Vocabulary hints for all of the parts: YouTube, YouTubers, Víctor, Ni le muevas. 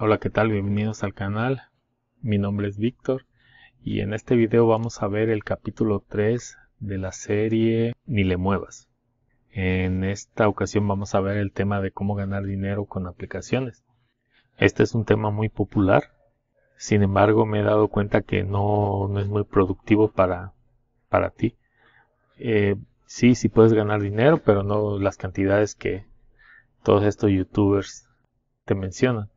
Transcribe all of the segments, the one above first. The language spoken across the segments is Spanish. Hola, ¿qué tal? Bienvenidos al canal. Mi nombre es Víctor y en este video vamos a ver el capítulo 3 de la serie Ni le muevas. En esta ocasión vamos a ver el tema de cómo ganar dinero con aplicaciones. Este es un tema muy popular, sin embargo me he dado cuenta que no es muy productivo para ti. Sí puedes ganar dinero, pero no las cantidades que todos estos YouTubers te mencionan.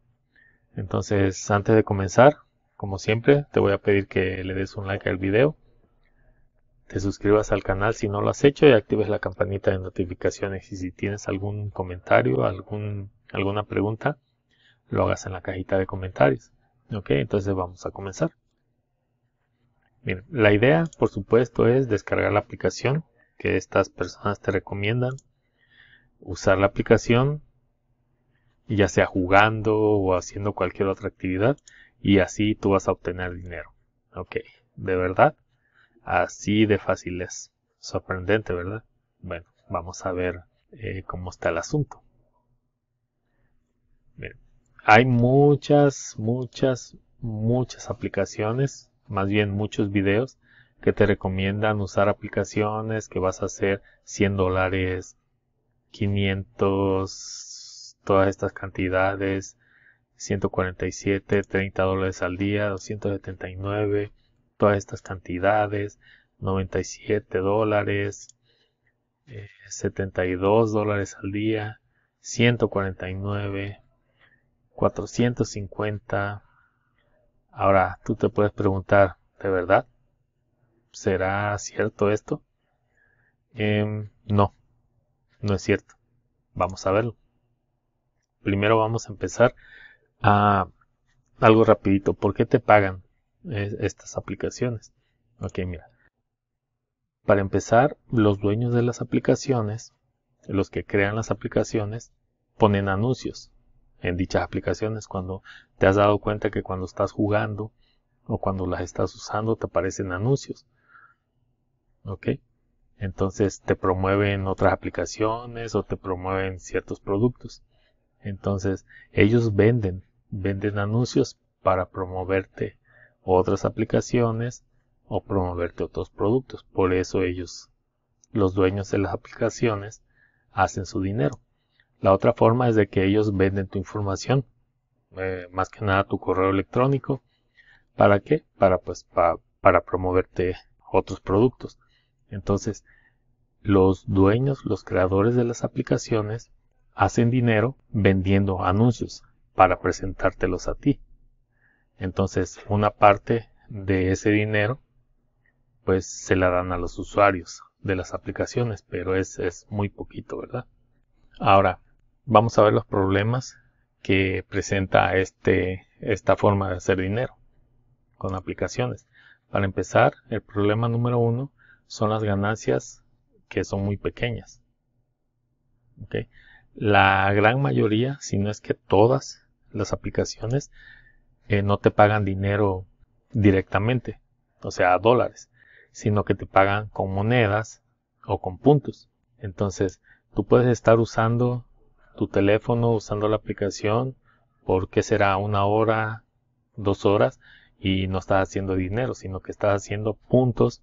Entonces, antes de comenzar, como siempre, te voy a pedir que le des un like al video, te suscribas al canal si no lo has hecho y actives la campanita de notificaciones. Y si tienes algún comentario, alguna pregunta, lo hagas en la cajita de comentarios. Ok, entonces vamos a comenzar. Bien, la idea, por supuesto, es descargar la aplicación que estas personas te recomiendan, usar la aplicación, ya sea jugando o haciendo cualquier otra actividad, y así tú vas a obtener dinero. Ok, de verdad, así de fácil es. Sorprendente, ¿verdad? Bueno, vamos a ver cómo está el asunto. Bien, hay muchas aplicaciones, más bien muchos videos que te recomiendan usar aplicaciones, que vas a hacer $100, 500, todas estas cantidades, 147, $30 al día, 279, todas estas cantidades, $97, $72 al día, 149, 450. Ahora tú te puedes preguntar, ¿de verdad? ¿Será cierto esto? No es cierto. Vamos a verlo. Primero vamos a empezar a algo rapidito. ¿Por qué te pagan estas aplicaciones? Ok, mira. Para empezar, los dueños de las aplicaciones, los que crean las aplicaciones, ponen anuncios en dichas aplicaciones. Cuando te has dado cuenta que cuando estás jugando o cuando las estás usando te aparecen anuncios. Ok. Entonces te promueven otras aplicaciones o te promueven ciertos productos. Entonces ellos venden anuncios para promoverte otras aplicaciones o promoverte otros productos. Por eso ellos, los dueños de las aplicaciones, hacen su dinero. La otra forma es de que ellos venden tu información, más que nada tu correo electrónico. ¿Para qué? Para promoverte otros productos. Entonces los dueños, los creadores de las aplicaciones, hacen dinero vendiendo anuncios para presentártelos a ti. Entonces una parte de ese dinero pues se la dan a los usuarios de las aplicaciones, pero es muy poquito, ¿verdad? Ahora vamos a ver los problemas que presenta esta forma de hacer dinero con aplicaciones. Para empezar, el problema número uno son las ganancias, que son muy pequeñas. ¿Ok? La gran mayoría, si no es que todas las aplicaciones, no te pagan dinero directamente, o sea, dólares, sino que te pagan con monedas o con puntos. Entonces, tú puedes estar usando tu teléfono, usando la aplicación, por qué será una hora, 2 horas, y no estás haciendo dinero, sino que estás haciendo puntos,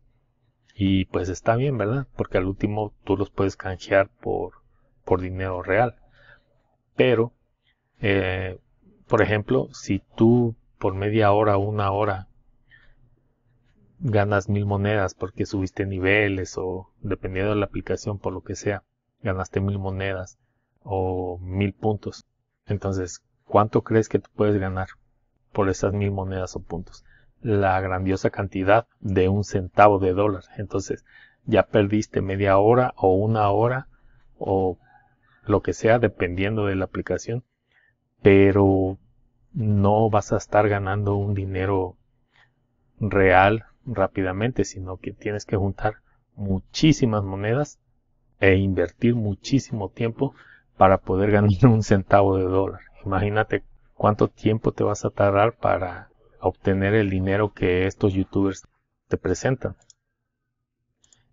y pues está bien, ¿verdad? Porque al último tú los puedes canjear por dinero real. Pero por ejemplo, si tú por media hora o 1 hora ganas 1000 monedas porque subiste niveles, o dependiendo de la aplicación, por lo que sea, ganaste 1000 monedas o 1000 puntos, entonces ¿cuánto crees que tú puedes ganar por esas 1000 monedas o puntos? La grandiosa cantidad de 1 centavo de dólar. Entonces ya perdiste media hora o 1 hora o lo que sea, dependiendo de la aplicación, pero no vas a estar ganando un dinero real rápidamente, sino que tienes que juntar muchísimas monedas e invertir muchísimo tiempo para poder ganar 1 centavo de dólar. Imagínate cuánto tiempo te vas a tardar para obtener el dinero que estos YouTubers te presentan.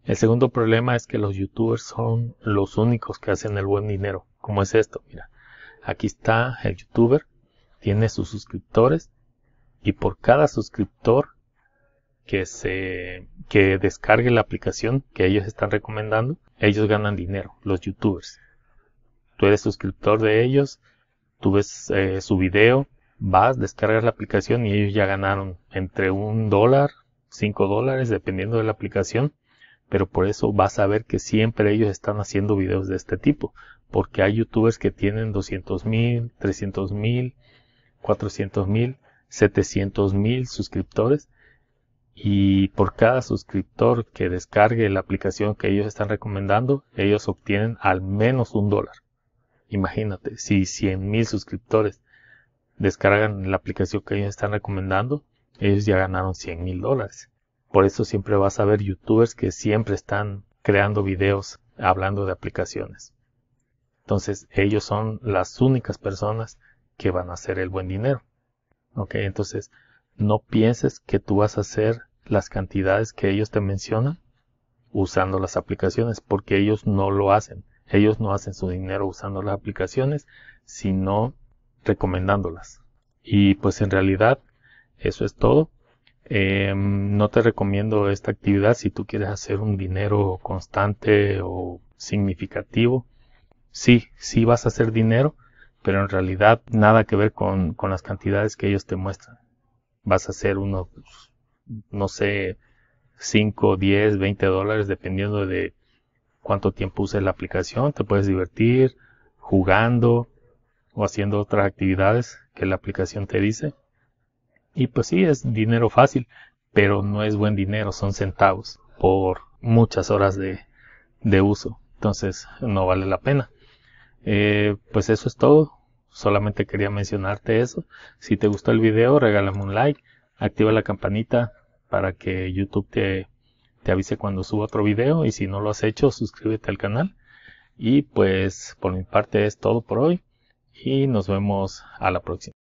El segundo problema es que los YouTubers son los únicos que hacen el buen dinero. ¿Cómo es esto? Mira, aquí está el YouTuber, tiene sus suscriptores, y por cada suscriptor que descargue la aplicación que ellos están recomendando, ellos ganan dinero, los YouTubers. Tú eres suscriptor de ellos, tú ves su video, vas, descargas la aplicación y ellos ya ganaron entre $1, $5, dependiendo de la aplicación. Pero por eso vas a ver que siempre ellos están haciendo videos de este tipo, porque hay YouTubers que tienen 200,000, 300,000, 400,000, 700,000 suscriptores, y por cada suscriptor que descargue la aplicación que ellos están recomendando, ellos obtienen al menos $1. Imagínate, si 100,000 suscriptores descargan la aplicación que ellos están recomendando, ellos ya ganaron $100,000. Por eso siempre vas a ver YouTubers que siempre están creando videos hablando de aplicaciones. Entonces ellos son las únicas personas que van a hacer el buen dinero. Ok, entonces no pienses que tú vas a hacer las cantidades que ellos te mencionan usando las aplicaciones, porque ellos no lo hacen. Ellos no hacen su dinero usando las aplicaciones, sino recomendándolas. Y pues en realidad eso es todo. No te recomiendo esta actividad si tú quieres hacer un dinero constante o significativo. Sí vas a hacer dinero, pero en realidad nada que ver con las cantidades que ellos te muestran. Vas a hacer unos, no sé, 5, 10, $20, dependiendo de cuánto tiempo uses la aplicación. Te puedes divertir jugando o haciendo otras actividades que la aplicación te dice. Y pues sí, es dinero fácil, pero no es buen dinero, son centavos por muchas horas de uso. Entonces no vale la pena. Pues eso es todo, solamente quería mencionarte eso. Si te gustó el video, regálame un like, activa la campanita para que YouTube te avise cuando suba otro video. Y si no lo has hecho, suscríbete al canal. Y pues por mi parte es todo por hoy y nos vemos a la próxima.